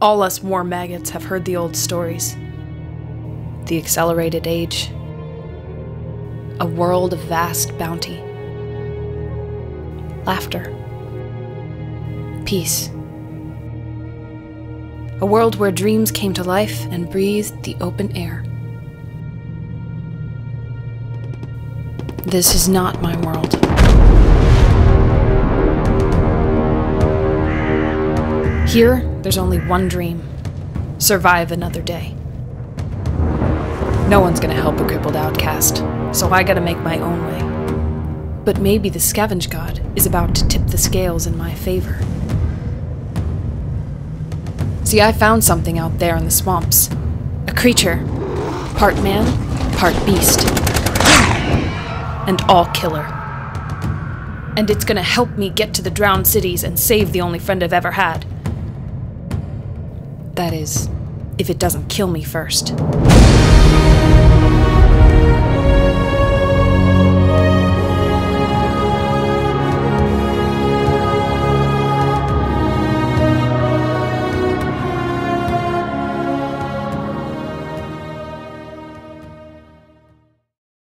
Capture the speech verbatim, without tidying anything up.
All us war maggots have heard the old stories. The accelerated age. A world of vast bounty. Laughter. Peace. A world where dreams came to life and breathed the open air. This is not my world. Here, there's only one dream. Survive another day. No one's gonna help a crippled outcast, so I gotta make my own way. But maybe the Scavenge God is about to tip the scales in my favor. See, I found something out there in the swamps. A creature. Part man, part beast. And all killer. And it's gonna help me get to the Drowned Cities and save the only friend I've ever had. That is, if it doesn't kill me first.